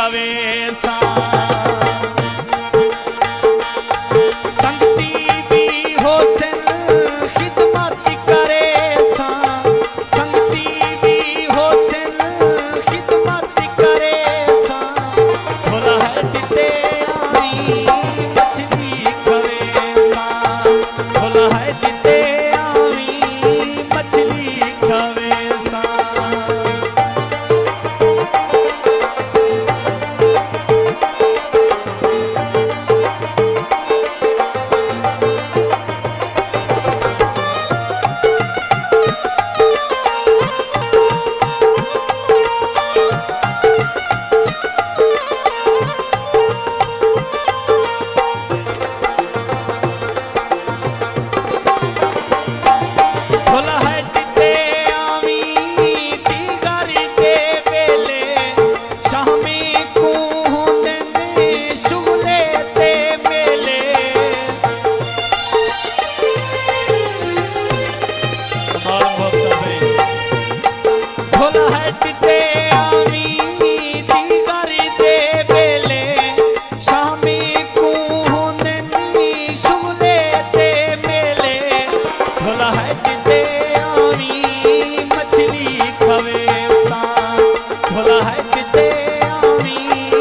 खवेसा संगती दी होसन खिदमत करे सा संगती दी होसन खिदमत करे सा भोला है दिते आई मछली खवेसा भोला है दिते आई मछली खवेसा। मछली खवेसा भोला है किते आवी।